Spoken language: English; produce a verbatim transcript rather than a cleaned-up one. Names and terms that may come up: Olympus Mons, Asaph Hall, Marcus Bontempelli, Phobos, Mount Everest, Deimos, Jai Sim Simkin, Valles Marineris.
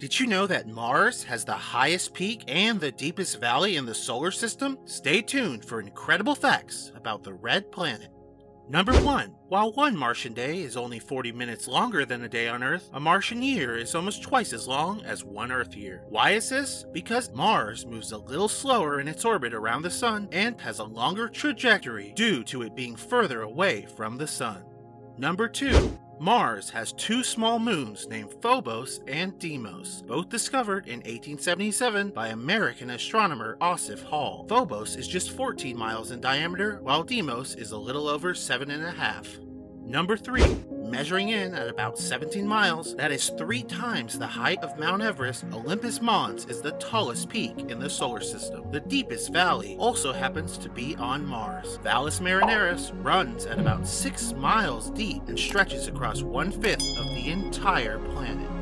Did you know that Mars has the highest peak and the deepest valley in the solar system? Stay tuned for incredible facts about the Red Planet. Number one. While one Martian day is only forty minutes longer than a day on Earth, a Martian year is almost twice as long as one Earth year. Why is this? Because Mars moves a little slower in its orbit around the Sun and has a longer trajectory due to it being further away from the Sun. Number two. Mars has two small moons named Phobos and Deimos, both discovered in eighteen seventy-seven by American astronomer Asaph Hall. Phobos is just fourteen miles in diameter, while Deimos is a little over seven and a half. Number three. Measuring in at about seventeen miles, that is three times the height of Mount Everest, Olympus Mons is the tallest peak in the solar system. The deepest valley also happens to be on Mars. Valles Marineris runs at about six miles deep and stretches across one-fifth of the entire planet.